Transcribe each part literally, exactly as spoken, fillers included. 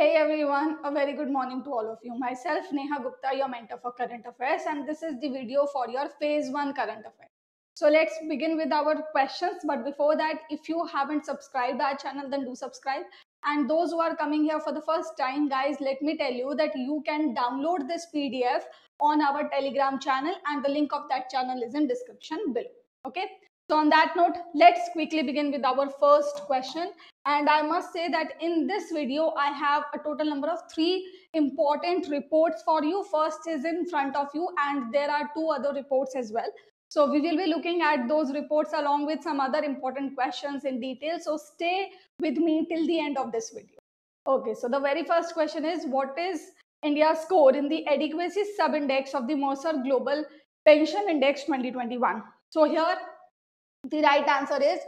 Hey everyone, a very good morning to all of you. Myself, Neha Gupta, your mentor for current affairs, and this is the video for your phase one current affairs. So let's begin with our questions. But before that, if you haven't subscribed our channel, then do subscribe. And those who are coming here for the first time, guys, let me tell you that you can download this P D F on our Telegram channel, and the link of that channel is in description below. Okay. So on that note, let's quickly begin with our first question. And I must say that in this video, I have a total number of three important reports for you. First is in front of you, and there are two other reports as well. So we will be looking at those reports along with some other important questions in detail. So stay with me till the end of this video. Okay, so the very first question is, what is India's score in the adequacy sub-index of the Mercer Global Pension Index twenty twenty-one? So here, the right answer is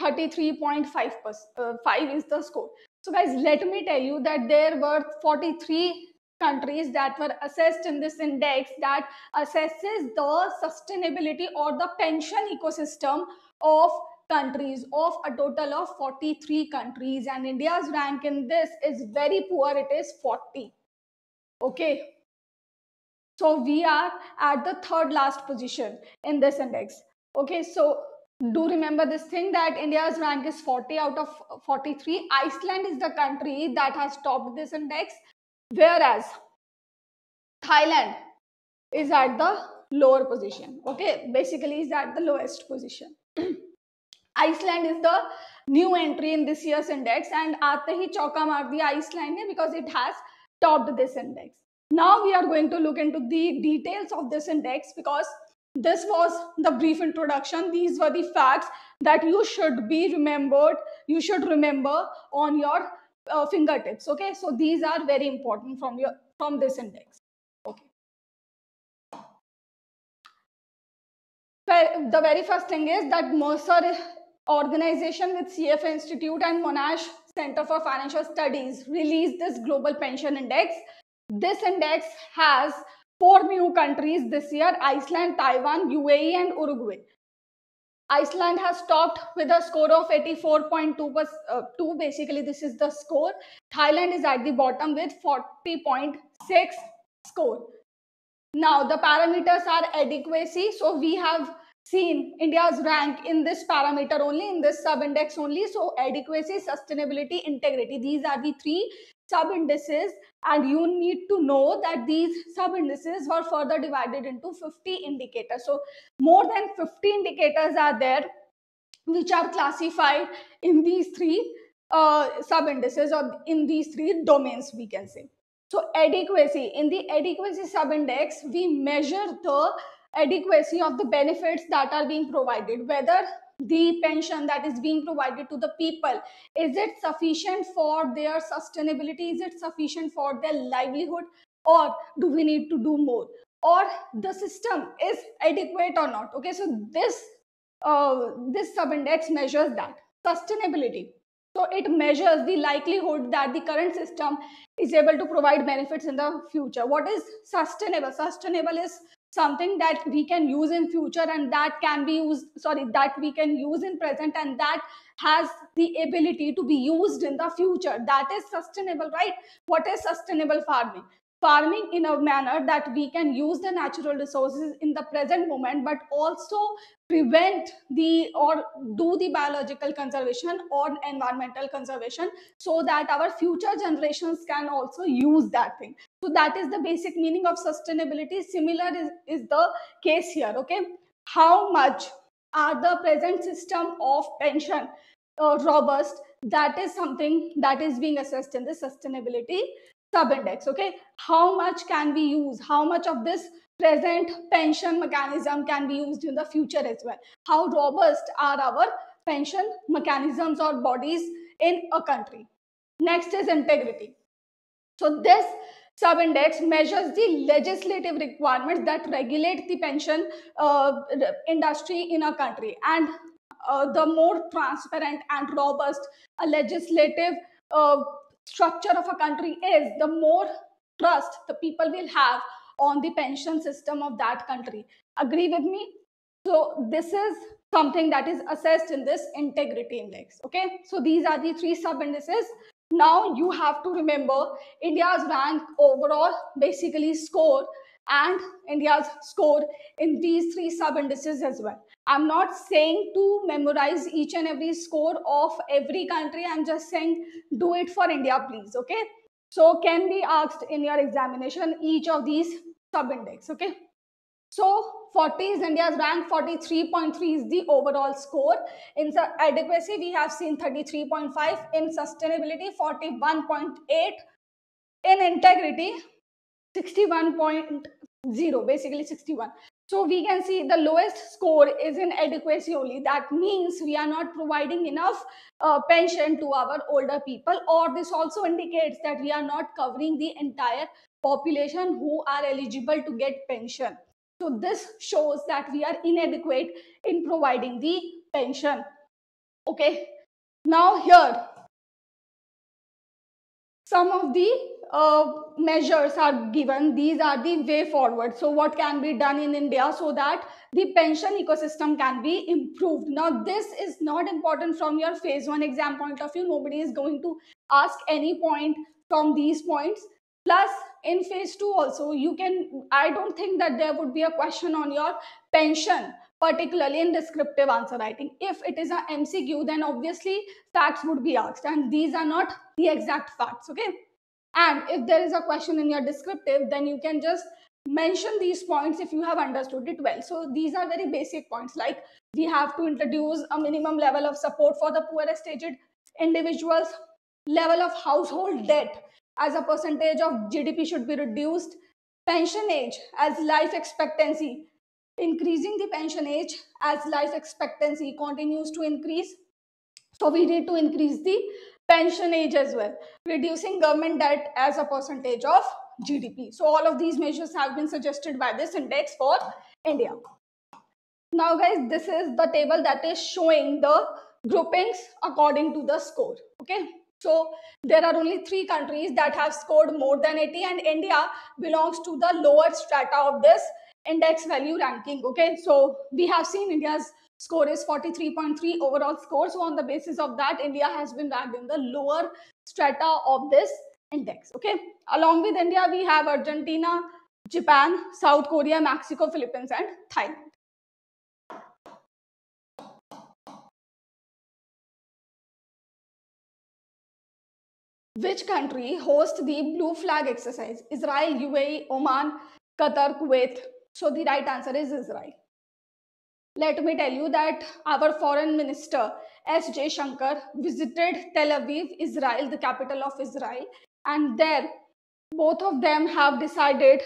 thirty-three point five percent. Uh, five is the score. So guys, let me tell you that there were forty-three countries that were assessed in this index that assesses the sustainability or the pension ecosystem of countries, of a total of forty-three countries, and India's rank in this is very poor. It is forty. Okay. So we are at the third last position in this index. Okay. So do remember this thing that India's rank is forty out of forty-three. Iceland is the country that has topped this index, whereas Thailand is at the lower position. Okay, basically is at the lowest position. Iceland is the new entry in this year's index, and aate hi chauka maar diya Iceland ne because it has topped this index. Now we are going to look into the details of this index, because this was the brief introduction. These were the facts that you should be remembered, you should remember on your uh, fingertips. Okay, so these are very important from your from this index. Okay. Well, the very first thing is that Mercer organization with C F A Institute and Monash Centre for Financial Studies released this Global Pension Index. This index has four new countries this year: Iceland, Taiwan, U A E and Uruguay. Iceland has topped with a score of eighty-four point two, uh, two. Basically, this is the score. Thailand is at the bottom with forty point six score. Now, the parameters are adequacy. So, we have seen India's rank in this parameter only, in this sub-index only. So, adequacy, sustainability, integrity. These are the three sub-indices, and you need to know that these sub-indices were further divided into fifty indicators. So more than fifty indicators are there which are classified in these three uh, sub-indices, or in these three domains we can say. So adequacy, in the adequacy sub-index we measure the adequacy of the benefits that are being provided, whether the pension that is being provided to the people, is it sufficient for their sustainability, is it sufficient for their livelihood, or do we need to do more, or the system is adequate or not. Okay, so this uh, this sub-index measures that. Sustainability, so it measures the likelihood that the current system is able to provide benefits in the future. What is sustainable? Sustainable is something that we can use in future, and that can be used, sorry, that we can use in present, and that has the ability to be used in the future. That is sustainable, right? What is sustainable farming? Farming in a manner that we can use the natural resources in the present moment, but also prevent the or do the biological conservation or environmental conservation, so that our future generations can also use that thing. So that is the basic meaning of sustainability. Similar is, is the case here. Okay, how much are the present system of pension uh, robust? That is something that is being assessed in the sustainability sub-index. Okay, how much can we use? How much of this present pension mechanism can be used in the future as well? How robust are our pension mechanisms or bodies in a country? Next is integrity. So this sub-index measures the legislative requirements that regulate the pension uh, industry in a country, and uh, the more transparent and robust a legislative uh, structure of a country is, the more trust the people will have on the pension system of that country. Agree with me? So this is something that is assessed in this integrity index. Okay, so these are the three sub indices Now you have to remember India's rank overall, basically score, and India's score in these three sub-indices as well. I'm not saying to memorize each and every score of every country. I'm just saying do it for India, please, okay? So can be asked in your examination each of these sub-index, okay? So forty is India's rank, forty-three point three is the overall score. In adequacy, we have seen thirty-three point five. In sustainability, forty-one point eight. In integrity, sixty-one point zero, basically sixty-one. So we can see the lowest score is in adequacy only. That means we are not providing enough uh, pension to our older people, or this also indicates that we are not covering the entire population who are eligible to get pension. So this shows that we are inadequate in providing the pension. Okay, now here some of the uh, measures are given. These are the way forward. So what can be done in India so that the pension ecosystem can be improved. Now this is not important from your phase one exam point of view. Nobody is going to ask any point from these points. Plus, in phase two also, you can, I don't think that there would be a question on your pension, particularly in descriptive answer writing. If it is a M C Q, then obviously facts would be asked, and these are not the exact facts, okay? And if there is a question in your descriptive, then you can just mention these points if you have understood it well. So these are very basic points, like we have to introduce a minimum level of support for the poorest aged individuals, level of household debt as a percentage of G D P should be reduced, pension age as life expectancy, increasing the pension age as life expectancy continues to increase. So we need to increase the pension age as well, reducing government debt as a percentage of G D P. So all of these measures have been suggested by this index for India. Now guys, this is the table that is showing the groupings according to the score, okay? So there are only three countries that have scored more than eighty, and India belongs to the lower strata of this index value ranking. Okay, so we have seen India's score is forty-three point three overall score. So on the basis of that, India has been ranked in the lower strata of this index. Okay, along with India, we have Argentina, Japan, South Korea, Mexico, Philippines, and Thailand. Which country hosts the Blue Flag exercise? Israel, U A E, Oman, Qatar, Kuwait. So the right answer is Israel. Let me tell you that our foreign minister, S J Shankar, visited Tel Aviv, Israel, the capital of Israel. And there, both of them have decided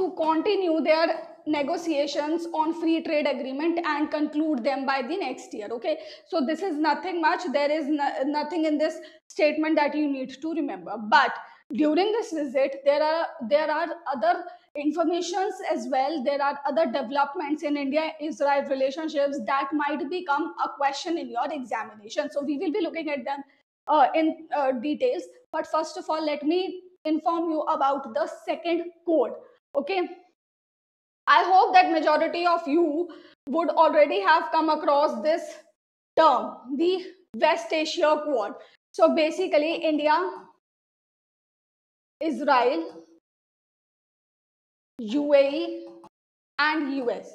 to continue their negotiations on free trade agreement and conclude them by the next year, okay? So this is nothing much. There is no, nothing in this statement that you need to remember. But during this visit, there are, there are other informations as well. There are other developments in India-Israel relationships that might become a question in your examination. So we will be looking at them uh, in uh, details. But first of all, let me inform you about the second code, okay? I hope that majority of you would already have come across this term, the West Asia Quad. So basically India, Israel, U A E and U S.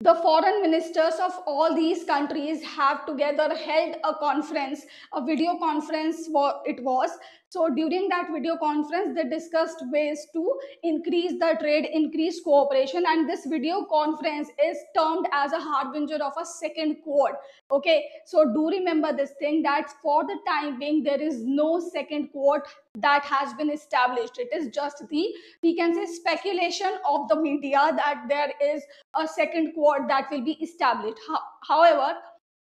The foreign ministers of all these countries have together held a conference, a video conference it was. So during that video conference, they discussed ways to increase the trade, increase cooperation. And this video conference is termed as a harbinger of a second quad. Okay, so do remember this thing, that for the time being, there is no second quad that has been established. It is just the, we can say, speculation of the media that there is a second quad that will be established. However,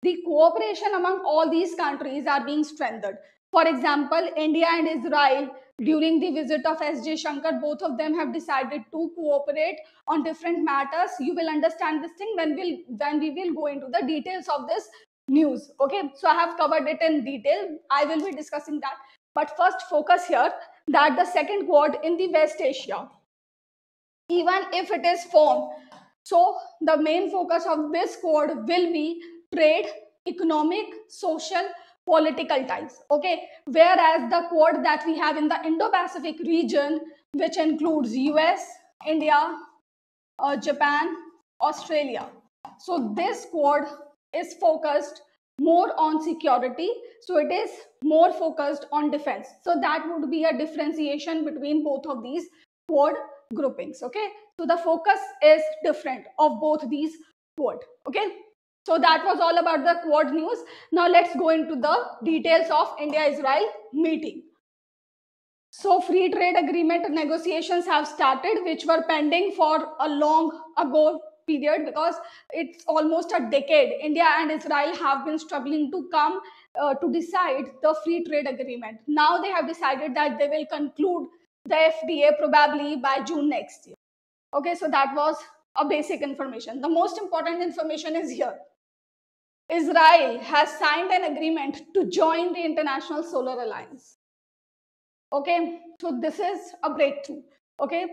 the cooperation among all these countries are being strengthened. For example, India and Israel, during the visit of S J Shankar, both of them have decided to cooperate on different matters. You will understand this thing when we'll, when we will go into the details of this news. Okay, so I have covered it in detail. I will be discussing that. But first focus here that the second quad in the West Asia, even if it is formed, so the main focus of this quad will be trade, economic, social, political ties. Okay, whereas the quad that we have in the Indo-Pacific region, which includes U S, India, uh, Japan, Australia. So this quad is focused more on security. So it is more focused on defense. So that would be a differentiation between both of these quad groupings. Okay, so the focus is different of both these quad. Okay, so that was all about the quad news. Now let's go into the details of India-Israel meeting. So free trade agreement negotiations have started, which were pending for a long ago period, because it's almost a decade. India and Israel have been struggling to come uh, to decide the free trade agreement. Now they have decided that they will conclude the F T A probably by June next year. Okay, so that was a basic information. The most important information is here. Israel has signed an agreement to join the International Solar Alliance. Okay, so this is a breakthrough. Okay,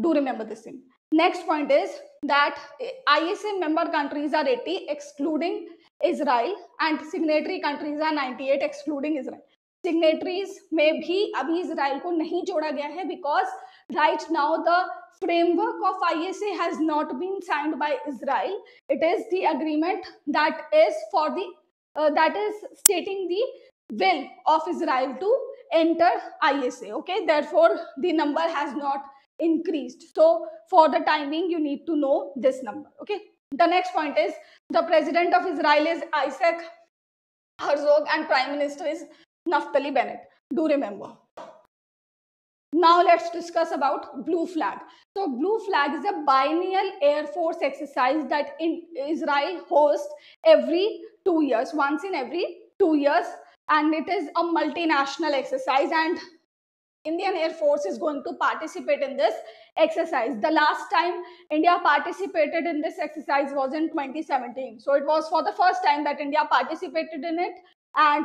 do remember this thing. Next point is that I S A member countries are eighty excluding Israel, and signatory countries are ninety-eight excluding Israel. Signatories में भी अभी Israel को नहीं जोड़ा गया है, because right now the framework of I S A has not been signed by Israel. It is the agreement that is for the uh, that is stating the will of Israel to enter I S A. Okay, therefore the number has not increased. So for the time being, you need to know this number. Okay, the next point is the president of Israel is Isaac Herzog and prime minister is Naftali Bennett. Do remember. Now let's discuss about Blue Flag. So Blue Flag is a biennial air force exercise that in Israel hosts every two years, once in every two years, and it is a multinational exercise, and Indian Air Force is going to participate in this exercise. The last time India participated in this exercise was in twenty seventeen. So it was for the first time that India participated in it, and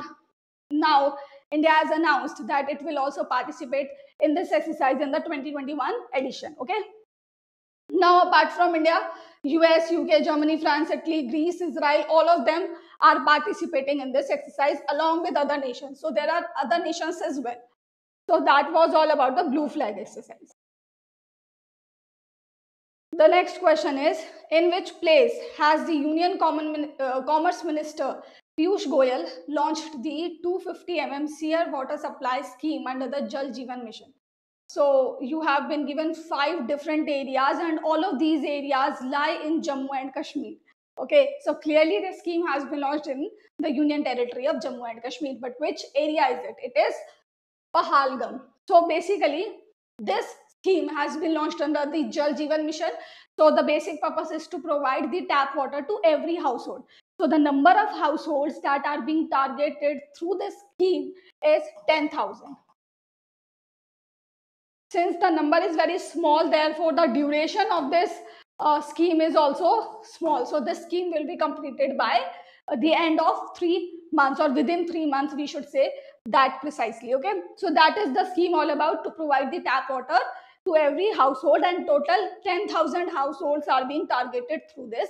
now India has announced that it will also participate in this exercise in the twenty twenty-one edition. Okay. Now apart from India, U S, U K, Germany, France, Italy, Greece, Israel, all of them are participating in this exercise along with other nations. So there are other nations as well. So that was all about the Blue Flag exercise. The next question is, in which place has the Union Common, uh, Commerce Minister Piyush Goyal launched the two hundred fifty millimeter water supply scheme under the Jal Jeevan Mission? So you have been given five different areas, and all of these areas lie in Jammu and Kashmir. Okay, so clearly the scheme has been launched in the Union territory of Jammu and Kashmir, but which area is it? It is Pahalgam. So basically this scheme has been launched under the Jal Jeevan Mission. So the basic purpose is to provide the tap water to every household. So the number of households that are being targeted through this scheme is ten thousand. Since the number is very small, therefore the duration of this uh, scheme is also small. So this scheme will be completed by uh, the end of three months, or within three months we should say that precisely. Okay, so that is the scheme all about, to provide the tap water to every household, and total ten thousand households are being targeted through this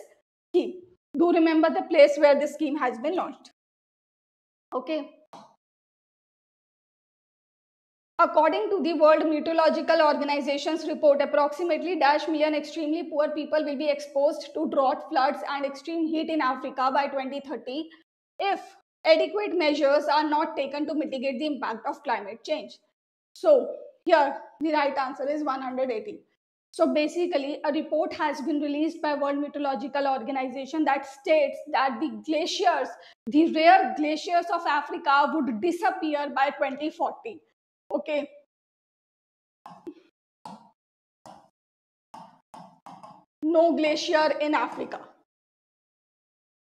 scheme. Do remember the place where the scheme has been launched. Okay. According to the World Meteorological Organization's report, approximately dash million extremely poor people will be exposed to drought, floods and extreme heat in Africa by twenty thirty if adequate measures are not taken to mitigate the impact of climate change. So here the right answer is one hundred eighty. So basically a report has been released by World Meteorological Organization that states that the glaciers, the rare glaciers of Africa would disappear by twenty forty. Okay. No glacier in Africa.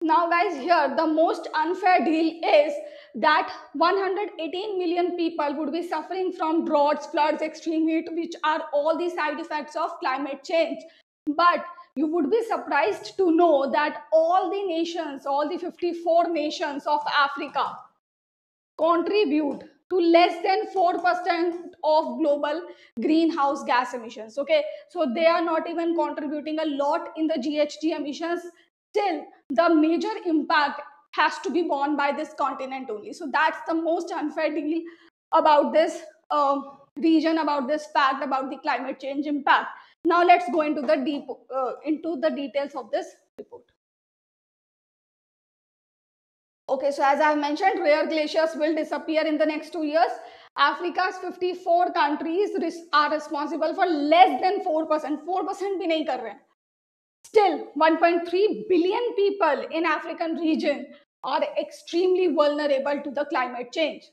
Now guys, here the most unfair deal is that one hundred eighteen million people would be suffering from droughts, floods, extreme heat, which are all the side effects of climate change. But you would be surprised to know that all the nations, all the fifty-four nations of Africa contribute to less than four percent of global greenhouse gas emissions. Okay, so they are not even contributing a lot in the G H G emissions. Still, the major impact has to be borne by this continent only. So that's the most unfair deal about this uh, region, about this fact, about the climate change impact. Now let's go into the deep uh, into the details of this report. Okay, so as I have mentioned, rare glaciers will disappear in the next two years. Africa's fifty-four countries are responsible for less than four percent. four percent bhi nahi kar rahe. Still, one point three billion people in African region are extremely vulnerable to the climate change.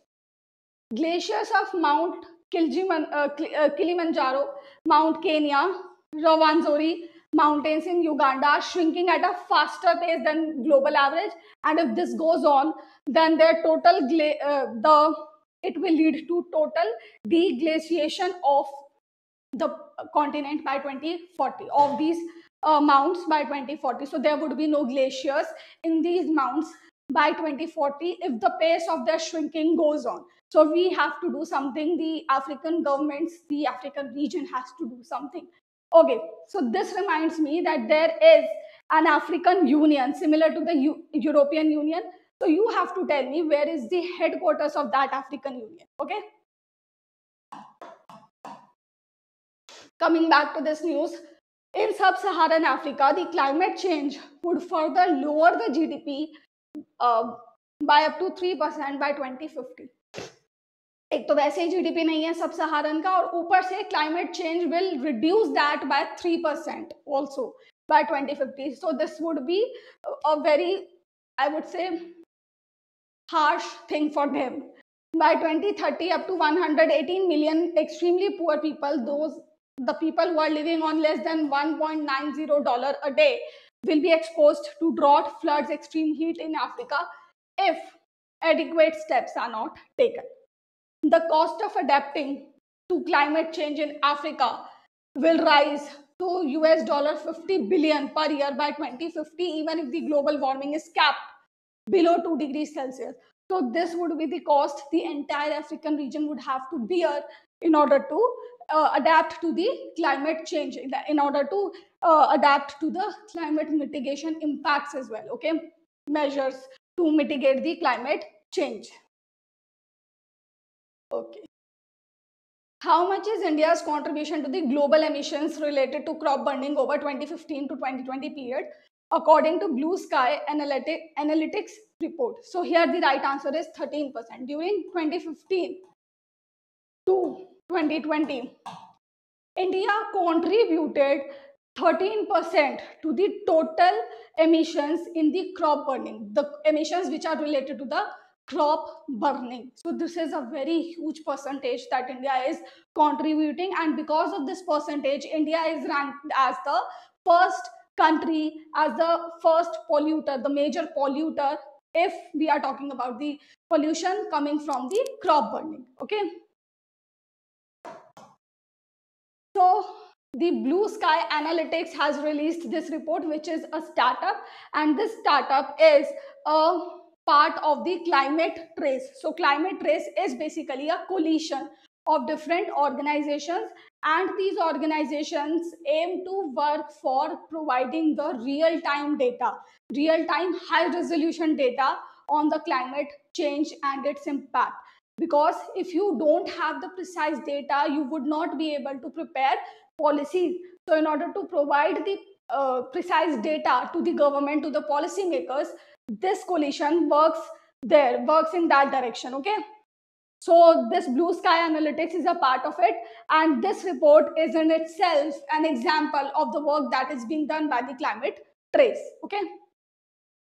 Glaciers of Mount Kilimanjaro, Mount Kenya, Rwanzori, mountains in Uganda are shrinking at a faster pace than global average, and if this goes on, then their total gla uh, the it will lead to total deglaciation of the continent by twenty forty, of these uh, mounts by twenty forty. So there would be no glaciers in these mounts by twenty forty if the pace of their shrinking goes on. So we have to do something. The African governments, the African region has to do something. Okay, so this reminds me that there is an African Union similar to the U European Union. So you have to tell me where is the headquarters of that African Union, okay? Coming back to this news, in sub-Saharan Africa, the climate change would further lower the G D P uh, by up to three percent by twenty fifty. एक तो वैसे ही GDP नहीं है सब सहारन का, और ऊपर से climate change will reduce that by three percent also by twenty fifty. So this would be a very, I would say, harsh thing for them. By twenty thirty, up to one hundred eighteen million extremely poor people, those the people who are living on less than one point nine zero dollars a day will be exposed to drought, floods, extreme heat in Africa if adequate steps are not taken. The cost of adapting to climate change in Africa will rise to U S dollar fifty billion per year by twenty fifty, even if the global warming is capped below two degrees Celsius. So this would be the cost the entire African region would have to bear in order to uh, adapt to the climate change, in order to uh, adapt to the climate mitigation impacts as well, okay? Measures to mitigate the climate change. Okay. How much is India's contribution to the global emissions related to crop burning over twenty fifteen to twenty twenty period, according to Blue Sky Analytics report? So here the right answer is thirteen percent. During twenty fifteen to twenty twenty, India contributed thirteen percent to the total emissions in the crop burning, the emissions which are related to the crop burning. So this is a very huge percentage that India is contributing, and because of this percentage, India is ranked as the first country, as the first polluter, the major polluter, if we are talking about the pollution coming from the crop burning, okay? So the Blue Sky Analytics has released this report, which is a startup, and this startup is a part of the Climate TRACE. So Climate TRACE is basically a coalition of different organizations, and these organizations aim to work for providing the real-time data, real-time high-resolution data on the climate change and its impact. Because if you don't have the precise data, you would not be able to prepare policies. So in order to provide the uh, precise data to the government, to the policymakers, this coalition works there, works in that direction, okay? So this Blue Sky Analytics is a part of it, and this report is in itself an example of the work that is being done by the Climate TRACE, okay?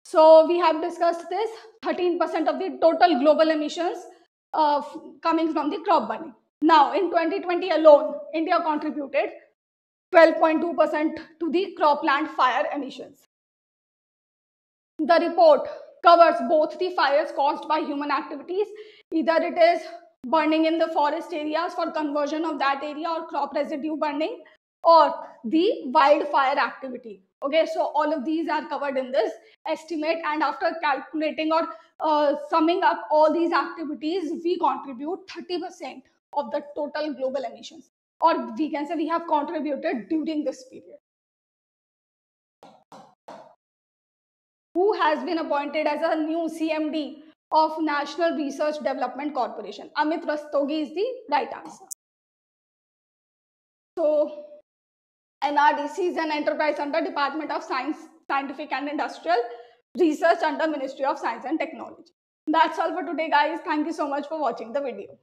So we have discussed this, thirteen percent of the total global emissions uh, coming from the crop burning. Now in twenty twenty alone, India contributed twelve point two percent to the cropland fire emissions. The report covers both the fires caused by human activities, either it is burning in the forest areas for conversion of that area or crop residue burning, or the wildfire activity. Okay, so all of these are covered in this estimate, and after calculating or uh, summing up all these activities, we contribute thirty percent of the total global emissions, or we can say we have contributed during this period. who has been appointed as a new C M D of National Research Development Corporation. Amit Rastogi is the right answer. So, N R D C is an enterprise under Department of Science, Scientific and Industrial Research under Ministry of Science and Technology. That's all for today, guys. Thank you so much for watching the video.